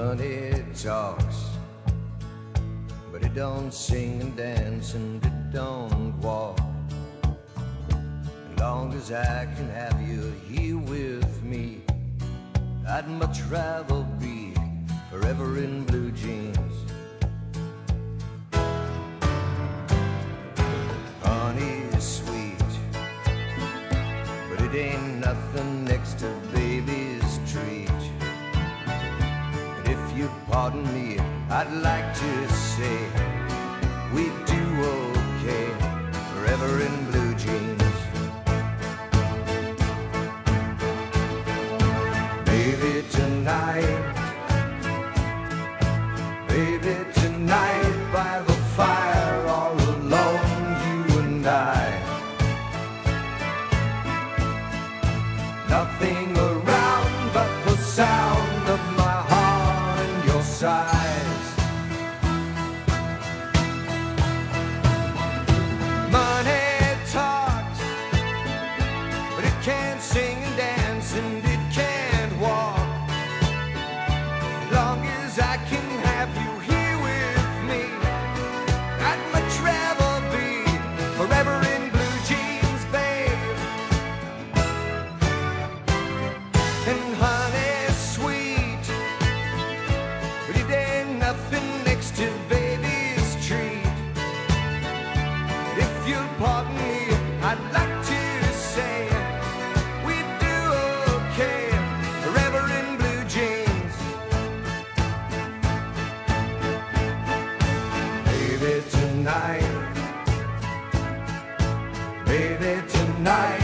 Money talks, but it don't sing and dance and it don't walk. As long as I can have you here with me, I'd much rather be forever in blue jeans. Honey is sweet, but it ain't nothing next to baby's treat. And if you pardon me, I'd like to say we do okay forever in blue jeans. Baby, tonight by the fire, all alone, you and I. Nothing around but the sound of my heart and your sighs. Money talks, but it can't sing and dance and it can't walk. I can have you here with me. I'd much rather be forever in blue jeans, babe. And honey, sweet, but it ain't nothing next to baby's treat. And if you'll pardon me, I'd like to say we do okay forever in blue jeans. Baby, tonight.